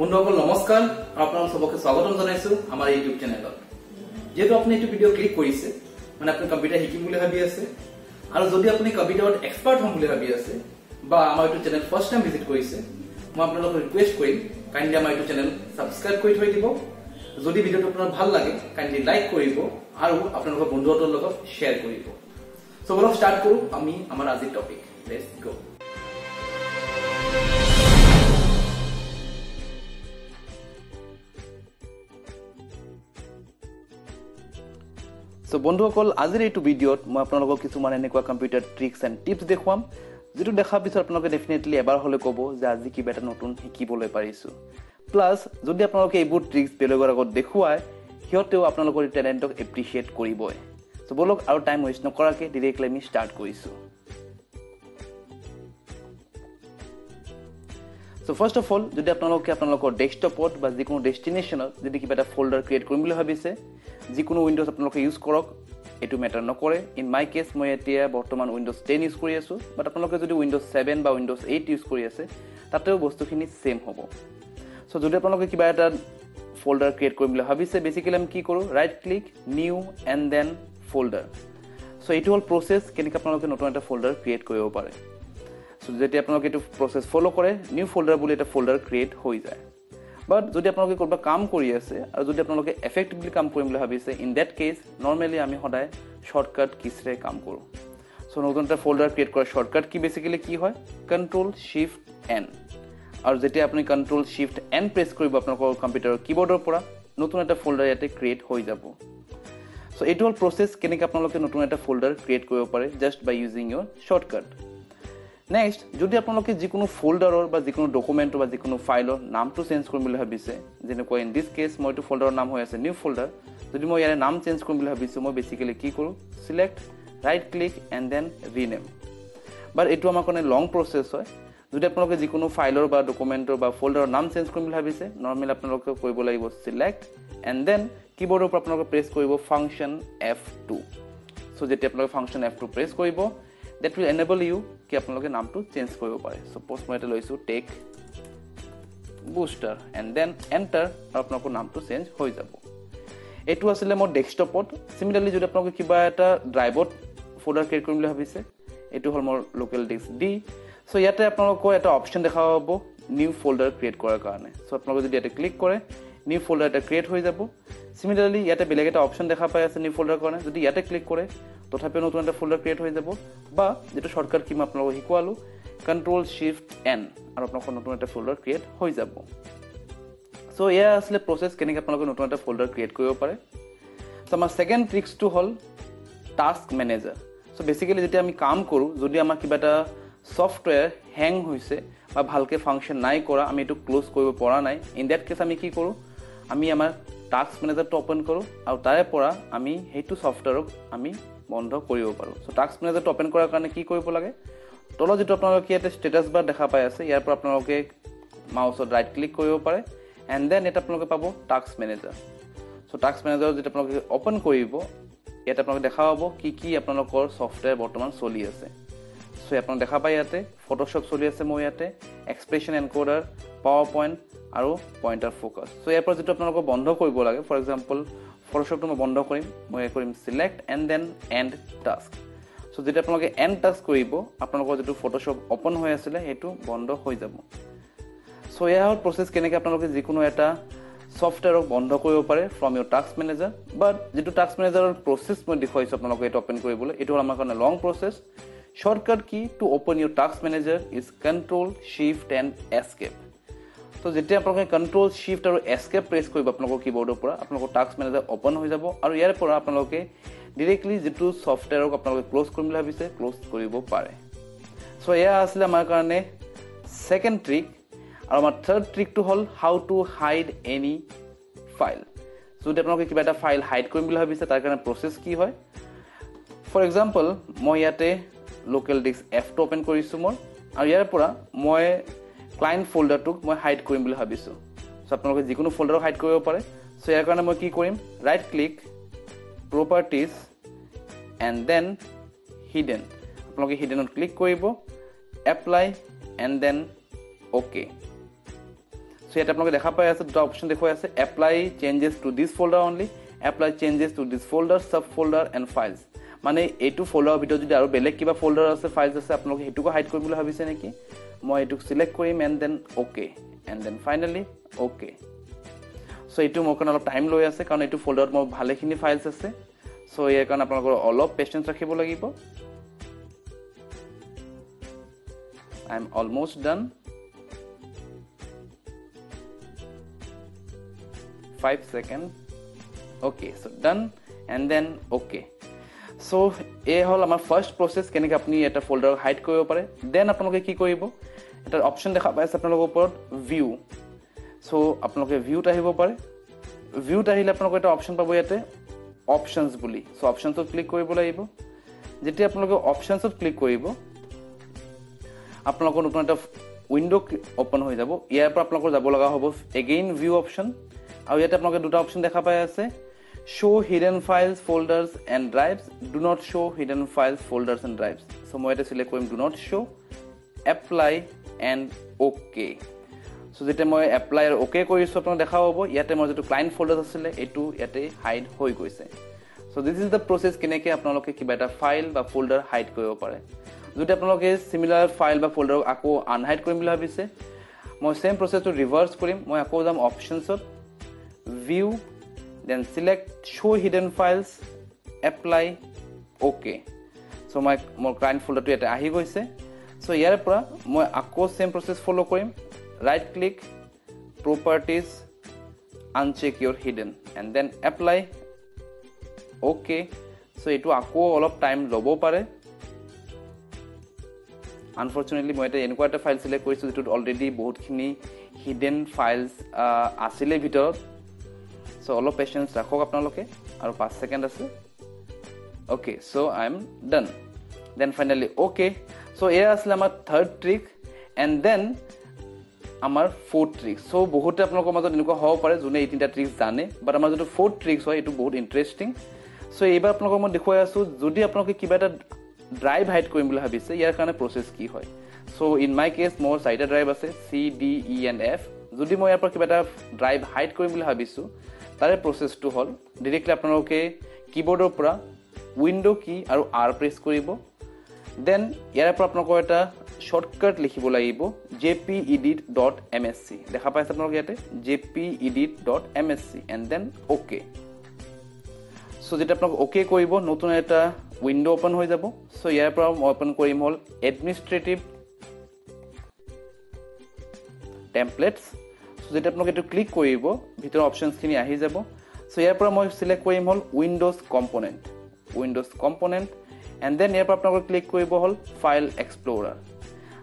বন্ধুসকল নমস্কাৰ, আপোনালোক সবকে স্বাগতম জনাইছো আমাৰ ইউটিউব চেনেলত। যেহেতু আপুনি এই ভিডিও ক্লিক কৰিছে মানে আপুনি কম্পিউটাৰ শিকিম বুলি ভাবি আছে, আৰু যদি আপুনি কম্পিউটাৰত এক্সপাৰ্ট হম বুলি ভাবি আছে বা আমাৰ YouTube channel first time visit কৰিছে, মই আপোনালোকক ৰিকুৱেষ্ট কৰিম কাইন্ডলি আমাৰ ইউটিউব চেনেল সাবস্ক্ৰাইব কৰি থৈ দিব। যদি ভিডিওটো আপোনাৰ ভাল লাগে কাইন্ডলি লাইক কৰিব আৰু আপোনালোকৰ বন্ধুসকলৰ লগত শেয়াৰ কৰিব। সো বলক স্টাৰ্ট কৰো আমি আমাৰ আজিৰ টপিক। Let's go. সো বন্ধুসকল, আজিৰ এইটো ভিডিঅ'ত মই আপোনালোকক কিছুমান এনেকুৱা কম্পিউটাৰ ট্ৰিক্স এণ্ড টিপছ দেখুৱাম, যিটো দেখাৰ পিছত আপোনালোকে ডেফিনেটলি এবাৰ হ'লে ক'ব যে আজি কিবা এটা নতুন শিকিবলৈ পাৰিছোঁ। প্লাছ যদি আপোনালোকে এইবোৰ ট্ৰিক্স বেলেগৰ আগত দেখুৱায়, সিহঁতেও আপোনালোকৰ টেলেণ্টক এপ্ৰিচিয়েট কৰিবই। সো বলক আৰু টাইম ৱেষ্ট নকৰাকৈ ডিৰেক্টলি আমি ষ্টাৰ্ট কৰিছোঁ। সো ফাৰ্ষ্ট অফ অল, যদি আপোনালোকে আপোনালোকৰ ডেস্কটপত বা যিকোনো ডেষ্টিনেশ্যনত যদি কিবা এটা ফল্ডাৰ ক্ৰিয়েট কৰিম বুলি ভাবিছে, যিকোনো উইণ্ড'জ আপোনালোকে ইউজ কৰক, এইটো মেটাৰ নকৰে। ইন মাই কেছ মই এতিয়া বৰ্তমান উইণ্ড'জ 10 ইউজ কৰি আছোঁ, বাট আপোনালোকে যদি উইণ্ড'জ 7 বা উইণ্ড'জ 8 ইউজ কৰি আছে, তাতেও বস্তুখিনি ছেম হ'ব। সো যদি আপোনালোকে কিবা এটা ফল্ডাৰ ক্ৰিয়েট কৰিম বুলি ভাবিছে, বেচিকেলি আমি কি কৰোঁ, right click, new and then folder. So এইটো হ'ল প্ৰচেছ কেনেকৈ আপোনালোকে নতুন এটা ফল্ডাৰ ক্ৰিয়েট কৰিব পাৰে। যেতিয়া আপোনালোকে এইটো প্ৰচেছ ফ'ল' কৰে, নিউ ফল্ডাৰ বুলি এটা ফল্ডাৰ ক্ৰিয়েট হৈ যায়। বাট যদি আপোনালোকে ক'ৰবাত কাম কৰি আছে আৰু যদি আপোনালোকে এফেক্টিভলি কাম কৰিম বুলি ভাবিছে, ইন দেট কেছ নৰ্মেলি আমি সদায় শ্বৰ্টকাট কিছেৰে কাম কৰোঁ। চ' নতুন এটা ফল্ডাৰ ক্ৰিয়েট কৰা শ্বৰ্টকাট কি বেচিকেলি কি হয়, কণ্ট্ৰল শিফ্ট এন। আৰু যেতিয়া আপুনি কণ্ট্ৰল শিফ্ট এন প্ৰেছ কৰিব আপোনালোকৰ কম্পিউটাৰৰ কীবৰ্ডৰ পৰা, নতুন এটা ফল্ডাৰ ইয়াতে ক্ৰিয়েট হৈ যাব। চ' এইটো হ'ল প্ৰচেছ কেনেকৈ আপোনালোকে নতুন এটা ফল্ডাৰ ক্ৰিয়েট কৰিব পাৰে just by using your shortcut. Next, যদি আপোনালোকে যিকোনো ফল্ডাৰৰ বা যিকোনো ডকুমেণ্টৰ বা যিকোনো ফাইলৰ নামটো চেঞ্জ কৰিম বুলি ভাবিছে, যেনেকুৱা ইন দিছ কেছ মই এইটো ফল্ডাৰৰ নাম হৈ আছে নিউ ফল্ডাৰ, যদি মই ইয়াৰে নাম চেঞ্জ কৰিম বুলি ভাবিছোঁ, মই বেচিকেলি কি কৰোঁ, select, right click and then rename. But এইটো আমাৰ কাৰণে লং প্ৰচেছ হয়। যদি আপোনালোকে যিকোনো ফাইলৰ বা ডকুমেণ্টৰ বা ফল্ডাৰৰ নাম চেঞ্জ কৰিম বুলি ভাবিছে, নৰ্মেলি আপোনালোকে কৰিব লাগিব ছিলেক্ট এণ্ড দেন কীবৰ্ডৰ পৰা আপোনালোকে প্ৰেছ কৰিব ফাংচন F2। চ' যেতিয়া আপোনালোকে ফাংচন F2 প্ৰেছ কৰিব, that will enable you कि আপোনালোকে নামটো চেঞ্জ কৰিব পাৰে। suppose মই এটা লৈছো tech booster and then enter, আৰু আপোনালোকৰ নামটো চেঞ্জ হৈ যাব। এইটো আছিলে মোৰ ডেস্কটপত। সিমিলাৰলি যদি আপোনালোকে কিবা এটা ড্ৰাইভত ফল্ডাৰ ক্ৰিয়েট কৰিম বুলি ভাবিছে, এইটো হ'ল মোৰ লোকেল ডিস্ক D। সো ইয়াতে আপোনালোকৰ এটা অপশ্যন দেখা পাব নিউ ফল্ডাৰ ক্ৰিয়েট কৰাৰ কাৰণে। সো আপোনালোকে যদি ইয়াতে ক্লিক কৰে, নিউ ফল্ডাৰ এটা ক্ৰিয়েট হৈ যাব। সিমিলাৰলি ইয়াতে বেলেগ এটা অপশ্যন দেখা পাই আছে নিউ ফল্ডাৰ কাৰণে, যদি ইয়াতে ক্লিক কৰে তথাপিও নতুন এটা ফল্ডাৰ ক্ৰিয়েট হৈ যাব। বা যিটো শ্বৰ্টকাট কি মই আপোনালোকক শিকোৱালোঁ, কণ্ট্ৰল শিফ্ট N, আৰু আপোনালোকৰ নতুন এটা ফল্ডাৰ ক্ৰিয়েট হৈ যাব। চ' এয়া আছিলে প্ৰচেছ কেনেকৈ আপোনালোকে নতুন এটা ফল্ডাৰ ক্ৰিয়েট কৰিব পাৰে। চ' আমাৰ ছেকেণ্ড ট্ৰিক্সটো হ'ল টাস্ক মেনেজাৰ। চ' বেচিকেলি যেতিয়া আমি কাম কৰোঁ, যদি আমাৰ কিবা এটা ছফ্টৱেৰ হেং হৈছে বা ভালকৈ ফাংচন নাই কৰা, আমি এইটো ক্ল'জ কৰিব পৰা নাই, ইন দেট কেছ আমি কি কৰোঁ, আমি আমাৰ টাস্ক মেনেজাৰটো অ'পেন কৰোঁ আৰু তাৰে পৰা আমি সেইটো ছফ্টৱেৰক আমি বন্ধ কৰিব পাৰোঁ। চ' টাস্ক মেনেজাৰটো অ'পেন কৰাৰ কাৰণে কি কৰিব লাগে, তলত যিটো আপোনালোকে ইয়াতে ষ্টেটাছ বাৰ দেখা পাই আছে, ইয়াৰ পৰা আপোনালোকে মাউচত ৰাইট ক্লিক কৰিব পাৰে এণ্ড দেন ইয়াত আপোনালোকে পাব টাস্ক মেনেজাৰ। চ' টাস্ক মেনেজাৰত যেতিয়া আপোনালোকে অ'পেন কৰিব, ইয়াত আপোনালোকে দেখা পাব কি কি আপোনালোকৰ ছফ্টৱেৰ বৰ্তমান চলি আছে। চ' আপোনালোকে দেখা পায় ইয়াতে ফটোশ্বপ চলি আছে, মই ইয়াতে এক্সপ্ৰেছন এনকোডাৰ, পাৱাৰ পইণ্ট আৰু পইণ্টাৰ ফ'কাছ। চ' ইয়াৰ পৰা যিটো আপোনালোকে বন্ধ কৰিব লাগে, ফৰ এক্সাম্পল ফটোশ্বপটো মই বন্ধ কৰিম, মই কৰিম select and then end task. So' যেতিয়া আপোনালোকে এণ্ড টাস্ক কৰিব, আপোনালোকৰ যিটো ফটোশ্বপ অ'পেন হৈ আছিলে সেইটো বন্ধ হৈ যাব। চ' এয়া হ'ল প্ৰচেছ কেনেকৈ আপোনালোকে যিকোনো এটা ছফ্টৱেৰক বন্ধ কৰিব পাৰে from your task manager. But যিটো টাস্ক মেনেজাৰৰ প্ৰচেছ মই দেখুৱাইছোঁ আপোনালোকে এইটো অ'পেন কৰিবলৈ, এইটো হ'ল আমাৰ কাৰণে long process. Shortcut key to open your task manager is control shift and escape. So' যেতিয়া আপোনালোকে কণ্ট্ৰল শিফ্ট আৰু এস্কেপ প্ৰেছ কৰিব আপোনালোকৰ কীবৰ্ডৰ পৰা, আপোনালোকৰ টাস্ক মেনেজাৰ অ'পেন হৈ যাব। আৰু ইয়াৰ পৰা আপোনালোকে ডিৰেক্টলি যিটো ছফ্টৱেৰক আপোনালোকে ক্ল'জ কৰিম বুলি ভাবিছে, ক্ল'জ কৰিব পাৰে। চ' এয়া আছিলে আমাৰ কাৰণে ছেকেণ্ড ট্ৰিক। আৰু আমাৰ থাৰ্ড ট্ৰিকটো হ'ল how to hide any file. যদি আপোনালোকে কিবা এটা ফাইল হাইড কৰিম বুলি ভাবিছে, তাৰ কাৰণে প্ৰচেছ কি হয়, ফৰ এক্সাম্পল মই ইয়াতে লোকেল ডিস্ক F2 অ'পেন কৰিছোঁ মোৰ, আৰু ইয়াৰ পৰা মই ক্লায়েণ্ট ফল্ডাৰটোক মই হাইড কৰিম বুলি ভাবিছোঁ। চ' আপোনালোকে যিকোনো ফল্ডাৰক হাইড কৰিব পাৰে। চ' ইয়াৰ কাৰণে মই কি কৰিম, right click, properties and then hidden. আপোনালোকে হিডেনত ক্লিক কৰিব, apply and then okay. So এটা আপনাকে দেখা পায় আছে দুটো অপশন দেখো আছে apply changes to this folder only, apply changes to this folder, subfolder and files. মানে এটু ফোল্ডার ভিতর যদি আরো বেলেগ কিবা ফোল্ডার আছে ফাইলস আছে আপনাকে হেটুকো হাইড কৰিবলৈ ভাবিছে নেকি মই এটুক সিলেক্ট কৰিম and then okay and then finally okay so এটু মই কোন অলপ টাইম লৈ আছে কাৰণ এটু ফোল্ডাৰত মই ভালেখিনি ফাইলস আছে সো ইয়াৰ কাৰণ আপোনালোকৰ অলপ পেশেন্স ৰাখিব লাগিব I am almost done 5 seconds okay so done and then okay so a hol amar first process kenike apni eta folder hide koribo pare then apnaloke ki koribo eta option dekha pai ase apnaloke upor view so apnaloke view ta hibo pare view ta hile apnaloke eta option pabo yate options boli so options ot click koribo lagibo jeti apnaloke options ot click koribo apnalokon upon eta window open hoi jabo iar par apnalokor jabo laga hobo again view option aru yate apnaloke duta option dekha pai ase show hidden files folders and drives do not show hidden files folders and drives so moi eta select korim do not show apply and okay so jete moi apply or okay korisu apnalok dekha hobo yate moi jetu client folders asile etu yate hide hoi goise so this is the process keneke apnaloke kiba eta file ba folder hide koribo pare jodi apnaloke similar file ba folder ako unhide korim bula habise moi same process to reverse korim moi ako jam options ot view then select show hidden files apply okay so my client folder to eta ahi goise so here pura moi akko same process follow korim right click properties uncheck your hidden and then apply okay so etu akko all of time lobo pare unfortunately moi eta enko eta file select korisu etu already bahut khini hidden files asile bhitor so all of patience rakhok apnaloke aru 5 second ase okay so I am done then finally okay so here asle amar third trick and then amar fourth trick so bohote apnalok amar enuka hobo pare june ei tinta tricks jane but amar joto fourth tricks hoy etu bahut interesting so eibar apnalok amar dekhoi asu jodi apnalok kiba eta drive hide korim bula habise iar karone process ki hoy so in my case more side drive ase c d e and f jodi moi apor kiba eta drive hide korim bula habisu तारे process टू हल directly आपनलोके कीबोर्डर पुरा window की आरो are press करिवो then यार पर आपनलोके एटा shortcut लिखिबो लागिवो jpedit.msc देखा price आपनलोके याते jpedit.msc and then okay so जेटा आपनलोके ओके करिवो नतुन एटा विंडो ओपन होय जाबो सो यार पर हम ओपन करिम हल एडमिनिस्ट्रेटिव टेम्पलेट्स so যেটা আপনাকে একটু ক্লিক করিব ভিতর অপশনস কিনি আহি যাব সো ইয়াৰ পৰা মই সিলেক্ট কৰিম হল উইন্ডোজ কম্পোনেন্ট এন্ড দেন ইয়াৰ পৰা আপোনাক ক্লিক কৰিব হল ফাইল এক্সপ্লোৰাৰ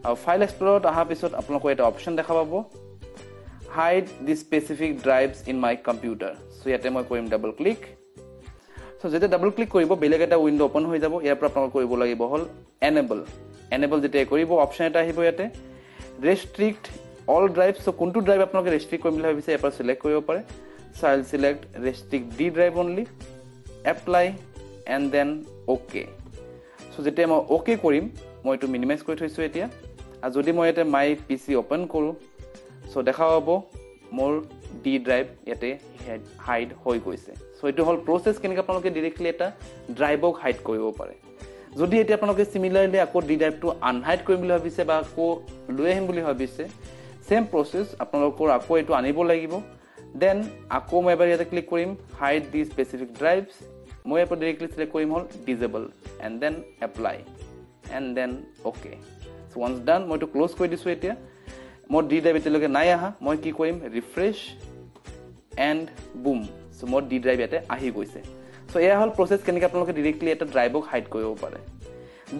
আৰু ফাইল এক্সপ্লোরার আহা পিছত আপোনাক এটা অপশন দেখা পাব hide the specific drives in my computer so ইয়াতে মই কৰিম ডাবল ক্লিক সো যেতিয়া ডাবল ক্লিক কৰিব বেলেগ এটা উইন্ডো ওপেন হৈ যাব ইয়াৰ পৰা আপোনাক কৰিব লাগিব হল এনেবল যেতিয়া কৰিব অপশন এটা আহিব ইয়াতে ৰেস্ট্ৰিক্ট all drives so kuntu drive apnaloke restrict korimla habise apar select koribo pare so I'll select restrict d drive only apply and then okay so jete mo okay korim moi to minimize kori thoisu etia a jodi moi eta my pc open koru so dekha hobo more d drive yate hide hoi goise so etu whole process kenika apnaloke directly eta drive ok hide koribo pare jodi etia apnaloke similarly akor d drive to unhide korimla habise ba ko lohem buli habise same process apnalokor ako etu anibo lagibo then ako moi ebar yate click korim hide these specific drives moi ebar directly select korim hol disable and then apply and then okay so once done moi to close koi disu etia moi d drive ete loge nai aha moi ki korim refresh and boom so moi d drive ete ahi goise so eya hol process kenika apnaloke directly eta drive ok hide koribo pare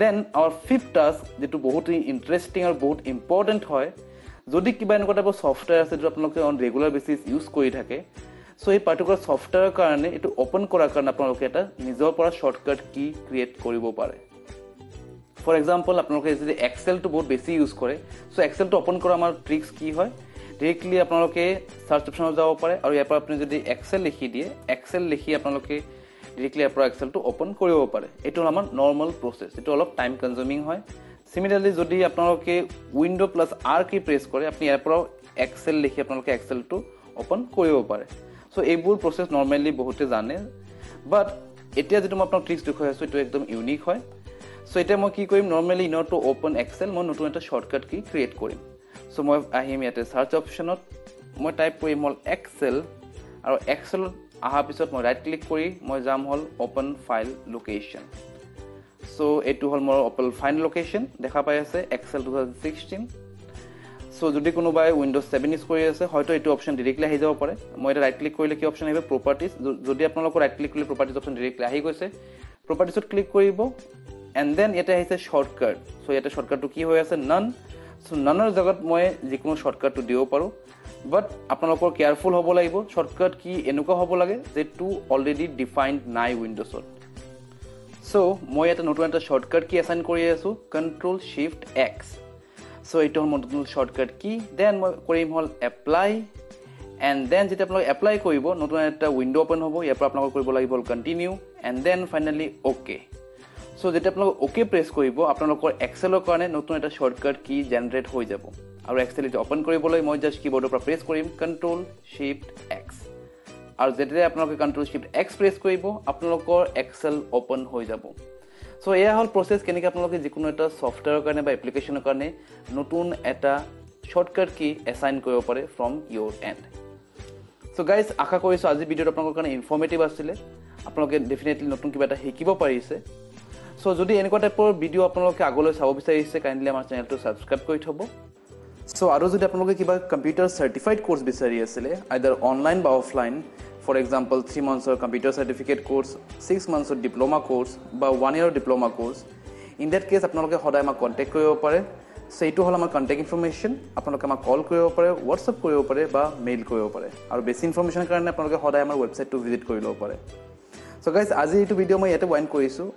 then our fifth task jetu bahut interesting aru bahut important hoy যদি কিবা এনেকুৱা টাইপৰ software আছে যেটো আপোনালোকে on regular basis use কৰি থাকে so এই পাৰ্টিকুলাৰ ছফ্টৱেৰৰ কাৰণে এটো ওপেন কৰাৰ কাৰণে আপোনালোকে এটা নিজৰ পৰা শৰ্টকাট কি ক্ৰিয়েট কৰিব পাৰে ফৰ এক্সাম্পল আপোনালোকে যদি এক্সেলটো বহুত বেছি ইউজ কৰে সো এক্সেলটো ওপেন কৰা আমাৰ ট্ৰিক্স কি হয় ডাইৰেক্টলি আপোনালোকে সাৰ্চ অপচনত যাব পাৰে আৰু ইয়াৰ পৰা আপুনি যদি এক্সেল লিখি দিয়ে এক্সেল লিখি আপোনালোকে ডাইৰেক্টলি আপোনাৰ এক্সেলটো ওপেন কৰিব পাৰে এটো আমাৰ নৰ্মাল প্ৰচেছ এটো অলপ টাইম কনজিউমিং হয় Similarly, যদি আপোনালোকে উইন্ডো প্লাস আর কি প্রেস কৰে আপুনি ইয়াৰ পৰা एक्सेल लिखी आपनलके एक्सेल टू ओपन करिबो पारे सो एबुर प्रोसेस नॉर्मली बहुते जाने बट एटा जेतु म आपन ट्रिक्स देखाय सो एतो एकदम यूनिक होय सो एटा म की करिम normally in to open Excel म नतुन एटा शॉर्टकट की क्रिएट करिम सो म आहिम याते सर्च ऑप्शनत म टाइप करिम हल एक्सेल आरो एक्सेल आहा पिसत म राइट क्लिक करि म जाम हल ओपन फाइल लोकेशन सो एतु हल मोर ओपन फाइल लोकेशन देखा पाइ আছে एक्सेल 2016 So, যদি কোনো বাই উইন্ডোজ 7 ইউজ কৰি আছে হয়তো এটো অপশন डायरेक्टली আহি যাব পাৰে মই এটা ৰাইট ক্লিক কৰিলে কি অপশন আহিব প্ৰপাৰ্টিজ যদি আপোনালোকৰ ৰাইট ক্লিক কৰিলে প্ৰপাৰ্টিজ অপশন डायरेक्टली আহি গৈছে প্ৰপাৰ্টিজত ক্লিক কৰিব এন্ড দেন এটা আছে শৰ্টকাট সো এটা শৰ্টকাটটো কি হৈ আছে নন সো ননৰ জগত মই যিকোনো শৰ্টকাটটো দিব পাৰো বাট আপোনালোকৰ কেয়াৰফুল হ'ব লাগিব শৰ্টকাট কি এনেকুৱা হ'ব লাগে যে টু অলৰেডি ডিফাইন্ড নাই উইন্ডোজত সো মই এটা নতুন এটা শৰ্টকাট কি এসাইন কৰি আছো control shift X So it will model shortcut key. Then we will apply, and then it will apply. Not a window open. We will continue, and then finally OK. So that will OK press. We will Excel. Not a shortcut key generate. Our Excel is open. We will just keyboard press. Control Shift X. Our that Control Shift X press. We will Excel open. So এই হল process কেনেকে আপোনালোকে যিকোনো এটা সফটওয়্যাৰৰ কাৰণে বা এপ্লিকেচনৰ কাৰণে নতুন এটা শৰ্টকাট কি এসাইন কৰিব পাৰে from your and so guys আশা কৰিছো আজি ভিডিওটো আপোনালোকৰ কাৰণে ইনফৰমেটিভ আছিল আপোনালোকে ডেফিনেটলি নতুন কিবা এটা শিকিব পাৰিছে সো যদি এনেকুৱা টাইপৰ ভিডিও আপোনালোকে আগলৈ চাব বিচাৰিছে কাইন্ডলি আমাৰ চ্যানেলটো সাবস্ক্ৰাইব কৰি থব সো আৰু যদি আপোনালোকে কিবা কম্পিউটাৰ সাৰ্টিফাইড কোৰ্স বিচাৰি আছিল আইদার অনলাইন বা offline For example, 3 months or computer certificate course, 6 months or diploma course, or 1 year diploma course. In that case, apnaloke hodai ma contact koribo pare. So etu hol amar contact information. Apnaloke ma call koribo pare, WhatsApp koribo pare, ba mail koribo pare. Aru basic information karone apnaloke hodai amar website to visit kori lobo pare. So guys, aji etu video moi yate wind korisu.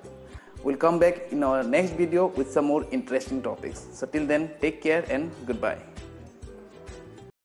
We'll come back in our next video with some more interesting topics. So till then, take care and goodbye.